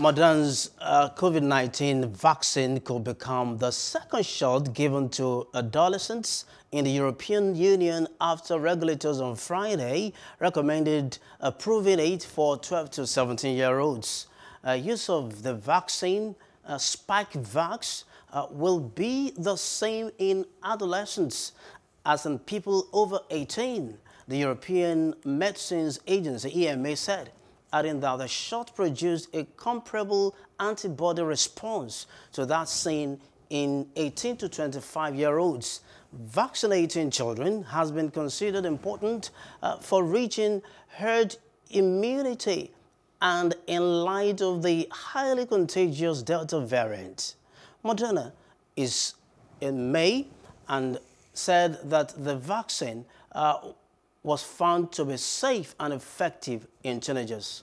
Moderna's COVID-19 vaccine could become the second shot given to adolescents in the European Union after regulators on Friday recommended approving it for 12 to 17-year-olds. Use of the vaccine, Spikevax, will be the same in adolescents as in people over 18, the European Medicines Agency, EMA, said, adding that the shot produced a comparable antibody response to that seen in 18 to 25-year-olds. Vaccinating children has been considered important for reaching herd immunity and in light of the highly contagious Delta variant. Moderna is in May and said that the vaccine was found to be safe and effective in teenagers.